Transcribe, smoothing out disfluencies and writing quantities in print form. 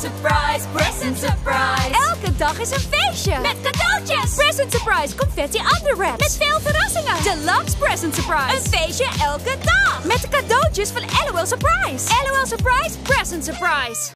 surprise, present surprise. Elke dag is een feestje. Met cadeautjes. Present surprise, confetti under wraps. Met veel verrassingen. Deluxe present surprise. Een feestje elke dag. Met de cadeautjes van LOL Surprise. LOL Surprise, present surprise.